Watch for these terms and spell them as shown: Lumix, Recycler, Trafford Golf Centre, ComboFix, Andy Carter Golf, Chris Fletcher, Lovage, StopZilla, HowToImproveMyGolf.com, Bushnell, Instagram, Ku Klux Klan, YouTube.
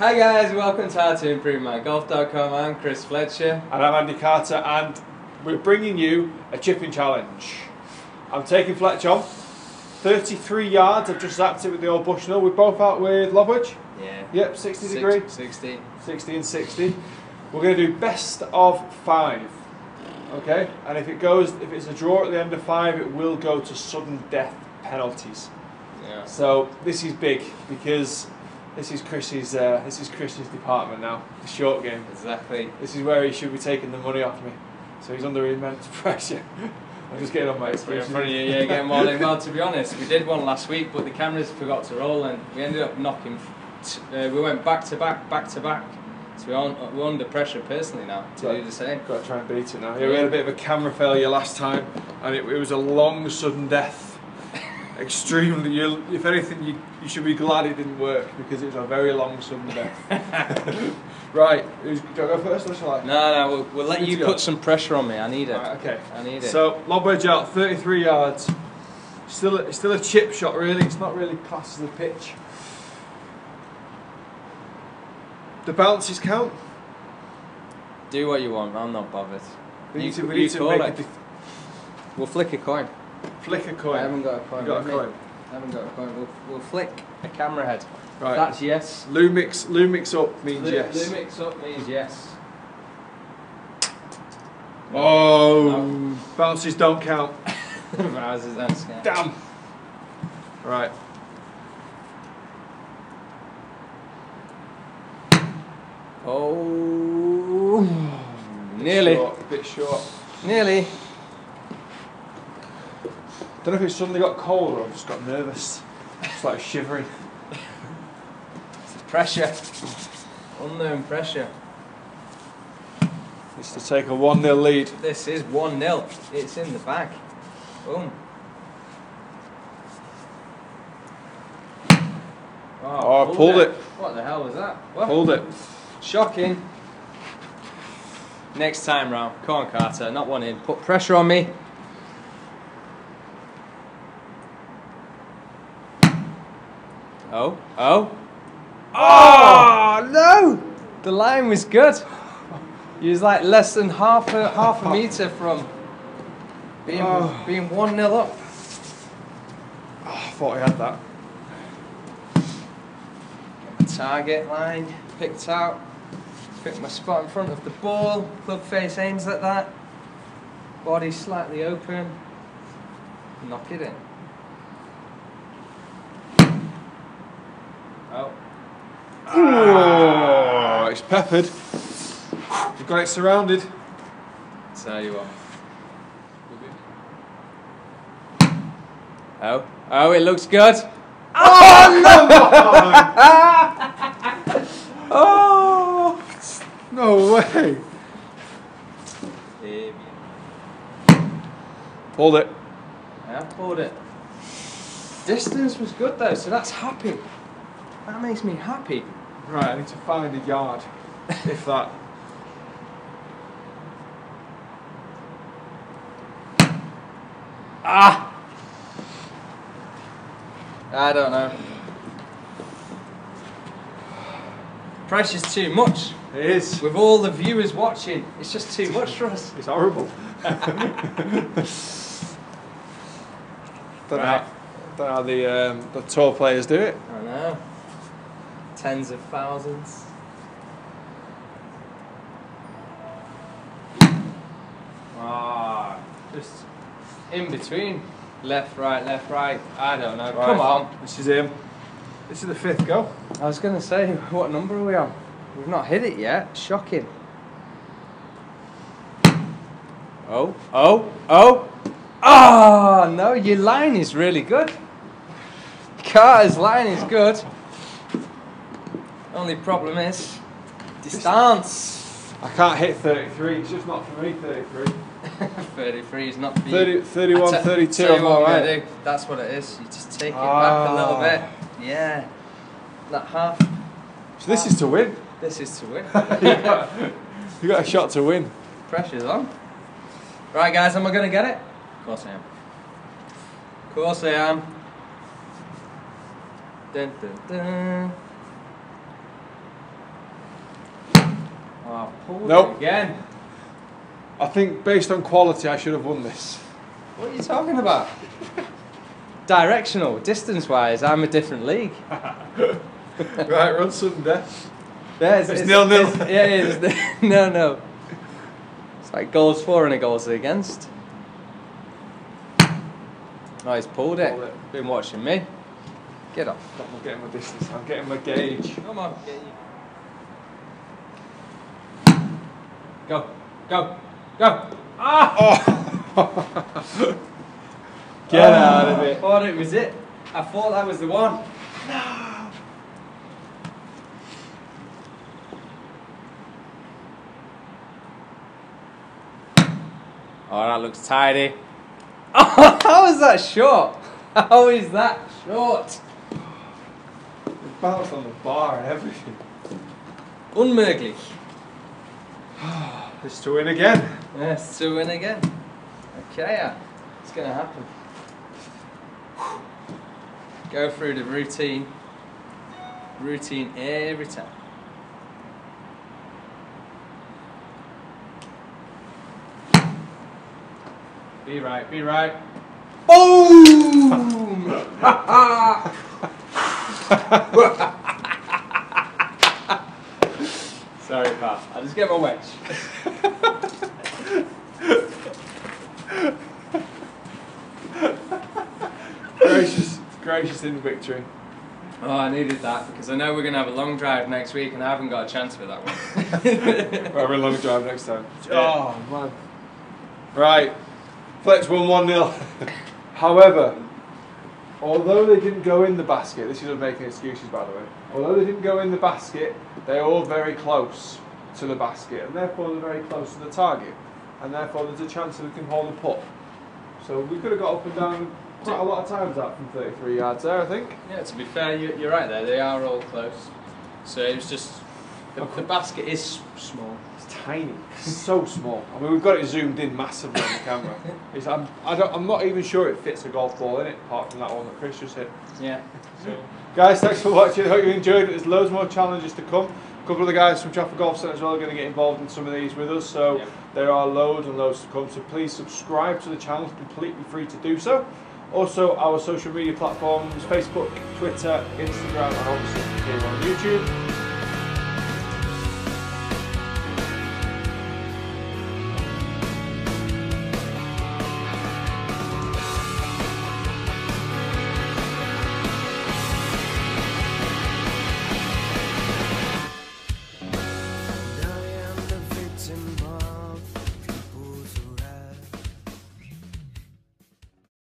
Hi guys, welcome to HowToImproveMyGolf.com. I'm Chris Fletcher. And I'm Andy Carter, and we're bringing you a chipping challenge. I'm taking Fletcher on. 33 yards, I've just zapped it with the old Bushnell. We're both out with Lovage. Yeah. Yep, 60 degree. 60. 60 and 60. We're going to do best of 5. Okay? And if it's a draw at the end of 5, it will go to sudden death penalties. Yeah. So this is big because this is Chris's department now, the short game. Exactly. This is where he should be taking the money off me. So he's under immense pressure. I'm just getting on my experience. In front of you, yeah, getting more than well. To be honest, we did one last week, but the cameras forgot to roll, and we ended up knocking. We went back to back, back to back. So we're under pressure personally now to do the same. Got to try and beat it now. Yeah, we had a bit of a camera failure last time, and it was a long sudden death. Extremely, if anything, you should be glad it didn't work because it was a very long Sunday. Right, do I go first or shall I? No, we'll let you put some pressure on me. I need it. Right, okay, I need it. So, lob wedge out, 33 yards. Still a chip shot, really. It's not really classed as a pitch. The bounces count. Do what you want. I'm not bothered. We need to make it. We'll flick a coin. Flick a coin. I haven't got a coin. I haven't got a coin. We'll flick a camera head. Right. That's yes. Lumix up means yes. Lumix up means yes. Oh, no. Bounces don't count. Bounces don't count. Damn. Right. Oh, nearly. A bit short. Nearly. I don't know if it suddenly got cold or I just got nervous. It's like shivering. It's the pressure. Unknown pressure. It's to take a 1-0 lead. This is 1-0. It's in the bag. Boom. Wow, oh, I pulled it. What the hell was that? What? Pulled it. Shocking. Next time round. Come on, Carter. Not one in. Put pressure on me. Oh no! The line was good. He was like less than half a metre from being 1-0 up. Oh, I thought I had that. Get the target line picked out. Picked my spot in front of the ball. Club face aims at that. Body slightly open. Knock it in. Oh. Ah. It's peppered. You've got it surrounded. So you are. Oh, it looks good. Oh no! Oh, no way. Pulled it. Yeah, pulled it. Distance was good though, so that's happy. That makes me happy. Right, I need to find a yard, if that. Ah! I don't know. Pressure's too much. It is. With all the viewers watching, it's just too much for us. It's horrible. Don't know how the tour players do it. I know. Tens of thousands. Ah, just in between. Left, right, I don't know. Right. Come on. This is him. This is the 5th go. I was going to say, what number are we on? We've not hit it yet. Shocking. Oh, no, your line is really good. Carter's line is good. Only problem is distance. I can't hit 33, it's just not for me, 33. 33 is not for you. 31, 32, I'm alright. That's what it is, you just take it back a little bit. Yeah, that half. So this is to win? This is to win. you got a shot to win. Pressure's on. Right guys, am I going to get it? Of course I am. Of course I am. Dun, dun, dun. Oh, nope. Again. I think based on quality, I should have won this. What are you talking about? Directional, distance-wise, I'm a different league. Right, run some death. Yeah, it's nil-nil. Yeah, it is. No. It's like goals for and a goals against. Oh, he's pulled it. Been watching me. Get off. I'm getting my distance, I'm getting my gauge. Come on, gauge. Go. Go, go! Ah! Oh. Get out of it! I thought it was it. I thought that was the one. No! Oh, that looks tidy. Oh, how is that short? How is that short? It bounced on the bar and everything. Unmöglich. It's to win again. Yes, to win again. Okay, it's going to happen. Go through the routine. Routine every time. Be right, be right. Boom! Sorry, Pat. I'll just get my wedge. gracious in victory. Oh, I needed that because I know we're going to have a long drive next week and I haven't got a chance for that one. We'll have a long drive next time. Oh, man. Right. Fletch won 1-0. However, although they didn't go in the basket, this isn't making excuses, by the way. Although they didn't go in the basket, they're all very close to the basket, and therefore they're very close to the target, and therefore there's a chance that we can hold the putt. So we could have got up and down quite a lot of times out from 33 yards there, I think. Yeah, to be fair, you're right there. They are all close. So it was just the basket is small. It's tiny. It's so small. I mean, we've got it zoomed in massively on the camera. It's, I'm not even sure it fits a golf ball in it, apart from that one that Chris just hit. Yeah. So. Guys, thanks for watching. I hope you enjoyed it. There's loads more challenges to come. A couple of the guys from Trafford Golf Centre as well are going to get involved in some of these with us. So yep. There are loads and loads to come. So please subscribe to the channel. It's completely free to do so. Also, our social media platforms, Facebook, Twitter, Instagram, and obviously here on YouTube.